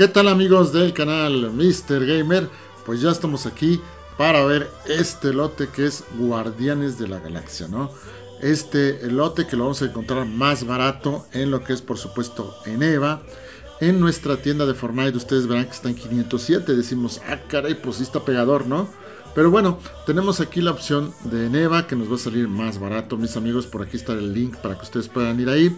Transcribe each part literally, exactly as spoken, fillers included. ¿Qué tal amigos del canal Mister Gamer? Pues ya estamos aquí para ver este lote que es Guardianes de la Galaxia, ¿no? Este lote que lo vamos a encontrar más barato en lo que es por supuesto Eneba. En nuestra tienda de Fortnite ustedes verán que está en quinientos siete. Decimos, ah caray, pues sí está pegador, ¿no? Pero bueno, tenemos aquí la opción de Eneba que nos va a salir más barato, mis amigos. Por aquí está el link para que ustedes puedan ir ahí.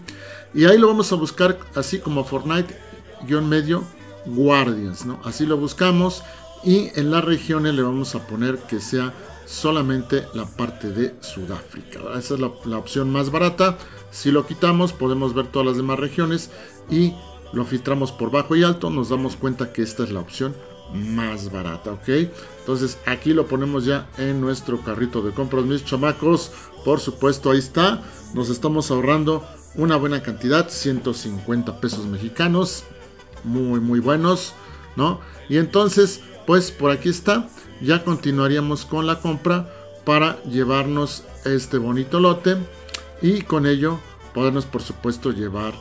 Y ahí lo vamos a buscar así como Fortnite, guión medio, Guardians, ¿no? Así lo buscamos y en las regiones le vamos a poner que sea solamente la parte de Sudáfrica, ¿verdad? Esa es la, la opción más barata. Si lo quitamos podemos ver todas las demás regiones y lo filtramos por bajo y alto. Nos damos cuenta que esta es la opción más barata, ok. Entonces aquí lo ponemos ya en nuestro carrito de compras, mis chamacos. Por supuesto, ahí está. Nos estamos ahorrando una buena cantidad, ciento cincuenta pesos mexicanos, muy muy buenos, ¿no? Y entonces pues por aquí está. Ya continuaríamos con la compra para llevarnos este bonito lote y con ello podernos por supuesto llevar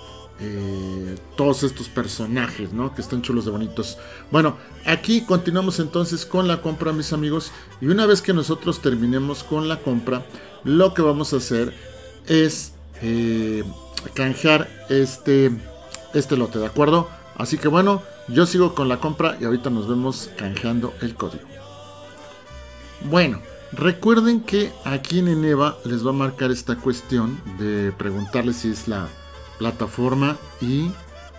Eh, todos estos personajes, ¿no? Que están chulos de bonitos. Bueno, aquí continuamos entonces con la compra, mis amigos. Y una vez que nosotros terminemos con la compra, lo que vamos a hacer es eh, canjear este, este lote, ¿de acuerdo? Así que bueno, yo sigo con la compra y ahorita nos vemos canjeando el código. Bueno, recuerden que aquí en Eneba les va a marcar esta cuestión de preguntarles si es la plataforma y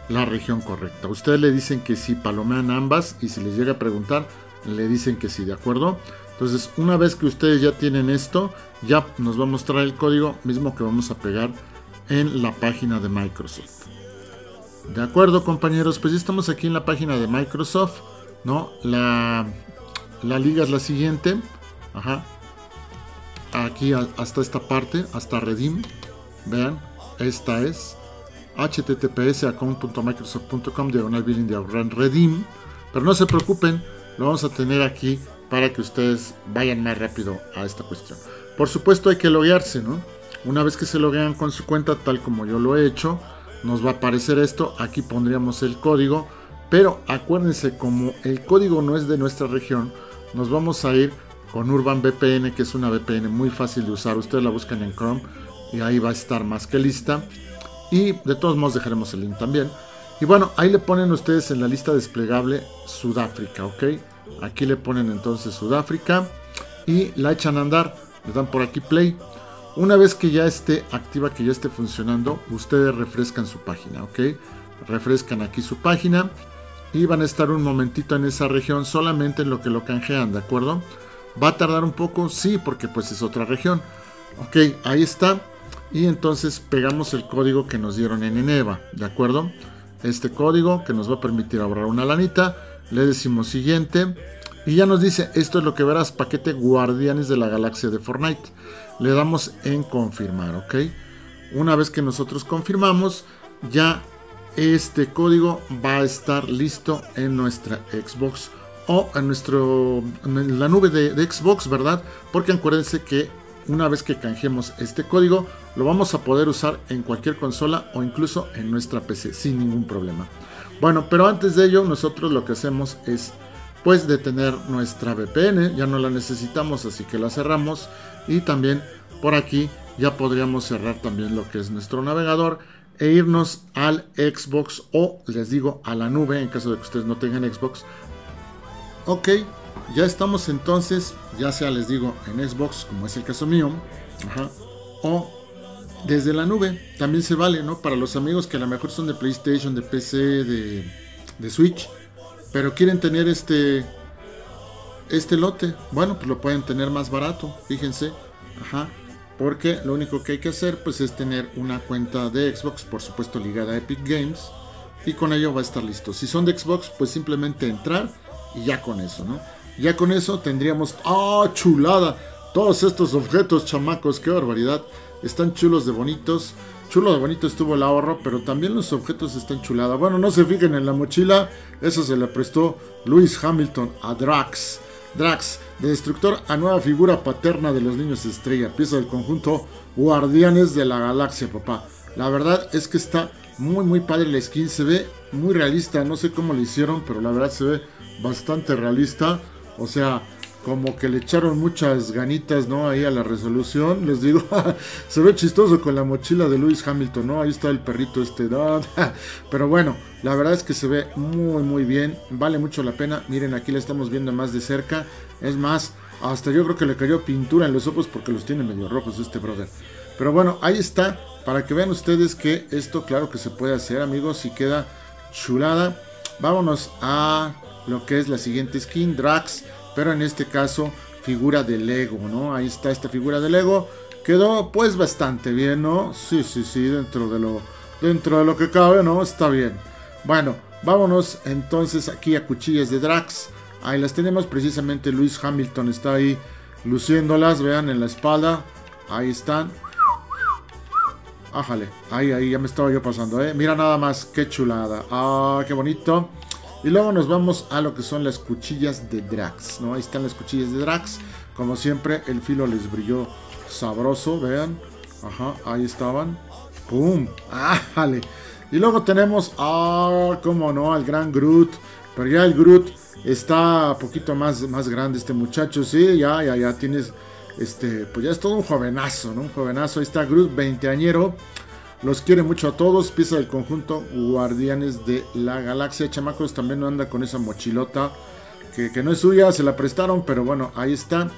la región correcta. Ustedes le dicen que sí, palomean ambas, y si les llega a preguntar le dicen que sí, ¿de acuerdo? Entonces una vez que ustedes ya tienen esto, ya nos va a mostrar el código mismo que vamos a pegar en la página de Microsoft. De acuerdo compañeros, pues ya estamos aquí en la página de Microsoft, ¿no? La, la liga es la siguiente. Ajá. Aquí hasta esta parte, hasta Redeem. Vean, esta es h t t p s punto microsoft punto com diagonal billing diagonal redeem, pero no se preocupen, lo vamos a tener aquí para que ustedes vayan más rápido a esta cuestión. Por supuesto hay que loguearse, ¿no? Una vez que se loguean con su cuenta, tal como yo lo he hecho, nos va a aparecer esto. Aquí pondríamos el código, pero acuérdense, como el código no es de nuestra región, nos vamos a ir con Urban V P N, que es una V P N muy fácil de usar. Ustedes la buscan en Chrome y ahí va a estar más que lista. Y de todos modos dejaremos el link también. Y bueno, ahí le ponen ustedes en la lista desplegable Sudáfrica, ¿ok? Aquí le ponen entonces Sudáfrica y la echan a andar. Le dan por aquí play. Una vez que ya esté activa, que ya esté funcionando, ustedes refrescan su página, ¿ok? Refrescan aquí su página y van a estar un momentito en esa región solamente en lo que lo canjean, ¿de acuerdo? ¿Va a tardar un poco? Sí, porque pues es otra región. Ok, ahí está. Y entonces pegamos el código que nos dieron en Eneba, ¿de acuerdo? Este código que nos va a permitir ahorrar una lanita. Le decimos siguiente. Y ya nos dice, esto es lo que verás, paquete Guardianes de la Galaxia de Fortnite. Le damos en confirmar, ¿ok? Una vez que nosotros confirmamos, ya este código va a estar listo en nuestra Xbox o en, nuestro, en la nube de, de Xbox, ¿verdad? Porque acuérdense que una vez que canjeemos este código, lo vamos a poder usar en cualquier consola o incluso en nuestra P C sin ningún problema. Bueno, pero antes de ello nosotros lo que hacemos es pues detener nuestra V P N. Ya no la necesitamos, así que la cerramos. Y también por aquí ya podríamos cerrar también lo que es nuestro navegador e irnos al Xbox, o les digo a la nube en caso de que ustedes no tengan Xbox. Ok, ya estamos entonces, ya sea les digo en Xbox, como es el caso mío, ajá, o desde la nube, también se vale, ¿no? Para los amigos que a lo mejor son de PlayStation, de P C, de, de Switch, pero quieren tener este este lote, bueno, pues lo pueden tener más barato, fíjense, ajá, porque lo único que hay que hacer pues es tener una cuenta de Xbox, por supuesto ligada a Epic Games, y con ello va a estar listo. Si son de Xbox, pues simplemente entrar y ya con eso, ¿no? Ya con eso tendríamos, ¡ah, oh, chulada! Todos estos objetos, chamacos, qué barbaridad. Están chulos de bonitos. Chulo de bonito estuvo el ahorro, pero también los objetos están chulada. Bueno, no se fijen en la mochila, eso se le prestó Lewis Hamilton a Drax. Drax, de destructor a nueva figura paterna de los niños estrella, pieza del conjunto Guardianes de la Galaxia, papá. La verdad es que está Muy, muy padre la skin. Se ve muy realista. No sé cómo lo hicieron, pero la verdad se ve bastante realista. O sea, como que le echaron muchas ganitas, ¿no? Ahí a la resolución. Les digo, se ve chistoso con la mochila de Lewis Hamilton, ¿no? Ahí está el perrito este. Pero bueno, la verdad es que se ve muy, muy bien. Vale mucho la pena. Miren, aquí la estamos viendo más de cerca. Es más, hasta yo creo que le cayó pintura en los ojos porque los tiene medio rojos este brother. Pero bueno, ahí está. Para que vean ustedes que esto claro que se puede hacer, amigos. Y queda chulada. Vámonos a lo que es la siguiente skin. Drax. Pero en este caso, figura de Lego, ¿no? Ahí está esta figura de Lego. Quedó pues bastante bien, ¿no? Sí, sí, sí, dentro de lo, dentro de lo que cabe, ¿no? Está bien. Bueno, vámonos entonces aquí a cuchillas de Drax. Ahí las tenemos, precisamente Lewis Hamilton está ahí luciéndolas, vean en la espalda. Ahí están. Ájale, ahí, ahí, ya me estaba yo pasando, ¿eh? Mira nada más, qué chulada. Ah, qué bonito. Y luego nos vamos a lo que son las cuchillas de Drax, ¿no? Ahí están las cuchillas de Drax. Como siempre, el filo les brilló sabroso, vean. Ajá, ahí estaban. ¡Pum! ¡Ájale! Y luego tenemos, ah, cómo no, al gran Groot. Pero ya el Groot está poquito más, más grande este muchacho, sí, ya, ya, ya tienes, este, pues ya es todo un jovenazo, ¿no? Un jovenazo, ahí está Groot, veinteañero. Los quiere mucho a todos, pieza del conjunto Guardianes de la Galaxia. Chamacos, también no anda con esa mochilota que, que no es suya, se la prestaron, pero bueno, ahí está.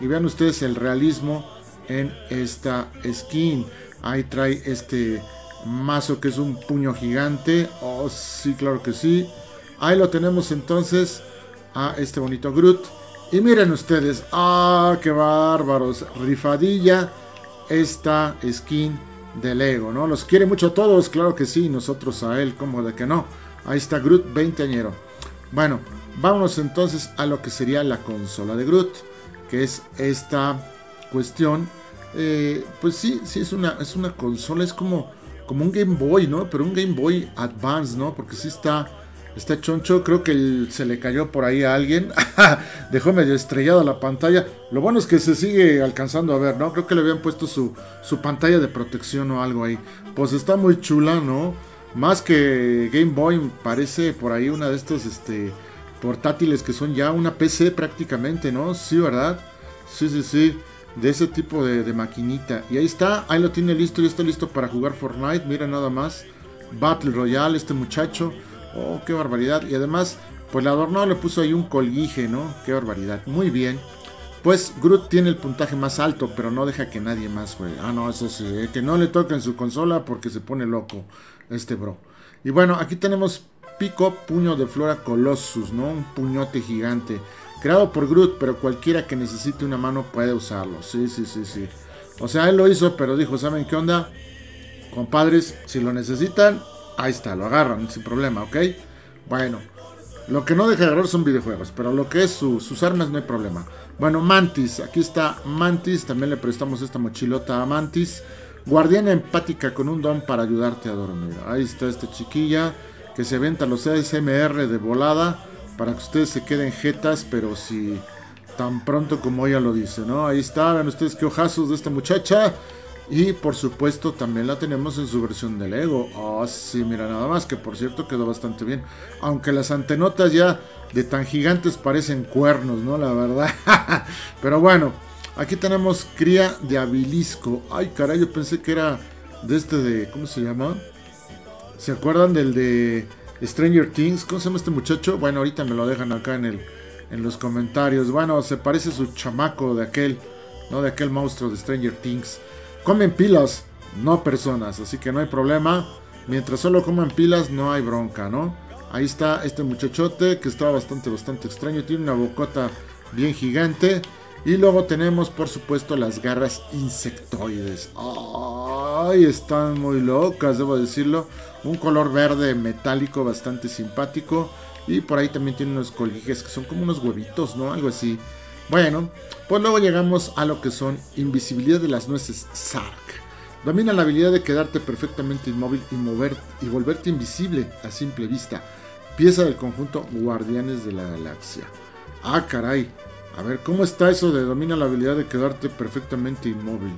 Y vean ustedes el realismo en esta skin. Ahí trae este mazo que es un puño gigante. Oh, sí, claro que sí. Ahí lo tenemos entonces a este bonito Groot. Y miren ustedes, ah, qué bárbaros, rifadilla esta skin de Lego, ¿no? Los quiere mucho a todos, claro que sí, nosotros a él, como de que no. Ahí está Groot, veinteañero. Bueno, vámonos entonces a lo que sería la consola de Groot, que es esta cuestión. Eh, pues sí, sí, es una, es una consola, es como, como un Game Boy, ¿no? Pero un Game Boy Advance, ¿no? Porque sí está, está choncho, creo que el, se le cayó por ahí a alguien. Dejó medio estrellada la pantalla. Lo bueno es que se sigue alcanzando a ver, ¿no? Creo que le habían puesto su, su pantalla de protección o algo ahí. Pues está muy chula, ¿no? Más que Game Boy, parece por ahí una de estos este, portátiles que son ya una P C prácticamente, ¿no? Sí, ¿verdad? Sí, sí, sí. De ese tipo de, de maquinita. Y ahí está, ahí lo tiene listo, ya está listo para jugar Fortnite. Mira nada más. Battle Royale, este muchacho. Oh, qué barbaridad. Y además, pues la adornó, le puso ahí un colguije, ¿no? Qué barbaridad. Muy bien. Pues Groot tiene el puntaje más alto, pero no deja que nadie más juegue. Ah, no, eso sí. Eh, que no le toquen su consola porque se pone loco este bro. Y bueno, aquí tenemos Pico, puño de Flora Colossus, ¿no? Un puñote gigante. Creado por Groot, pero cualquiera que necesite una mano puede usarlo. Sí, sí, sí, sí. O sea, él lo hizo, pero dijo, ¿saben qué onda? Compadres, si lo necesitan... Ahí está, lo agarran sin problema, ¿ok? Bueno, lo que no deja de agarrar son videojuegos, pero lo que es su, sus armas no hay problema. Bueno, Mantis, aquí está Mantis, también le prestamos esta mochilota a Mantis. Guardiana empática con un don para ayudarte a dormir. Ahí está esta chiquilla que se venta los A S M R de volada para que ustedes se queden jetas, pero si tan pronto como ella lo dice, ¿no? Ahí está, vean ustedes qué ojazos de esta muchacha. Y por supuesto también la tenemos en su versión de Lego. Oh, sí, mira nada más, que por cierto quedó bastante bien. Aunque las antenotas ya de tan gigantes parecen cuernos, ¿no? La verdad. Pero bueno, aquí tenemos cría de habilisco. Ay, caray, yo pensé que era de este de... ¿Cómo se llama? ¿Se acuerdan del de Stranger Things? ¿Cómo se llama este muchacho? Bueno, ahorita me lo dejan acá en, el, en los comentarios. Bueno, se parece a su chamaco de aquel, ¿no? De aquel monstruo de Stranger Things. Comen pilas, no personas, así que no hay problema. Mientras solo coman pilas, no hay bronca, ¿no? Ahí está este muchachote que está bastante, bastante extraño. Tiene una bocota bien gigante. Y luego tenemos, por supuesto, las garras insectoides. ¡Ay! Están muy locas, debo decirlo. Un color verde metálico bastante simpático. Y por ahí también tiene unos colguijes que son como unos huevitos, ¿no? Algo así. Bueno, pues luego llegamos a lo que son invisibilidad de las nueces Sark. Domina la habilidad de quedarte perfectamente inmóvil y, mover, y volverte invisible a simple vista. Pieza del conjunto Guardianes de la Galaxia. Ah, caray. A ver, ¿cómo está eso de domina la habilidad de quedarte perfectamente inmóvil?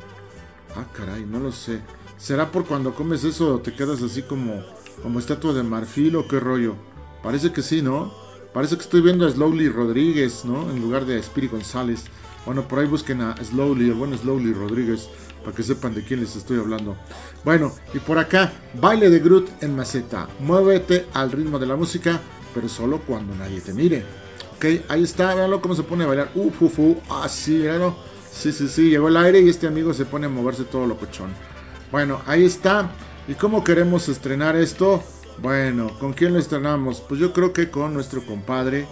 Ah, caray, no lo sé. ¿Será por cuando comes eso te quedas así como, como estatua de marfil o qué rollo? Parece que sí, ¿no? Parece que estoy viendo a Slowly Rodríguez, ¿no? En lugar de a Spiri González. Bueno, por ahí busquen a Slowly, el buen Slowly Rodríguez, para que sepan de quién les estoy hablando. Bueno, y por acá, baile de Groot en maceta. Muévete al ritmo de la música, pero solo cuando nadie te mire. Ok, ahí está, véanlo cómo se pone a bailar. Uh, fu, fu, ah, sí, véanlo. Sí, sí, sí, llegó el aire y este amigo se pone a moverse todo locochón. Bueno, ahí está. ¿Y cómo queremos estrenar esto? Bueno, ¿con quién lo estrenamos? Pues yo creo que con nuestro compadre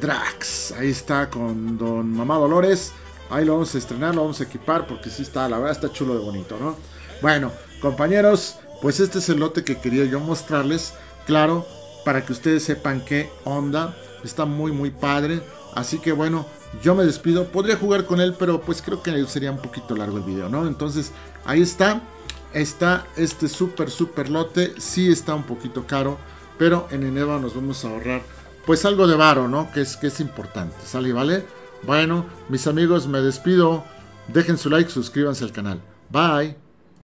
Drax. Ahí está, con Don Mamá Dolores. Ahí lo vamos a estrenar, lo vamos a equipar, porque sí está, la verdad está chulo de bonito, ¿no? Bueno, compañeros, pues este es el lote que quería yo mostrarles, claro, para que ustedes sepan qué onda. Está muy muy padre, así que bueno, yo me despido. Podría jugar con él, pero pues creo que sería un poquito largo el video, ¿no? Entonces, ahí está, está este súper súper lote. Sí está un poquito caro, pero en Eneba nos vamos a ahorrar pues algo de varo, ¿no? Que es, que es importante, ¿sale? ¿Vale? Bueno, mis amigos, me despido. Dejen su like, suscríbanse al canal. Bye.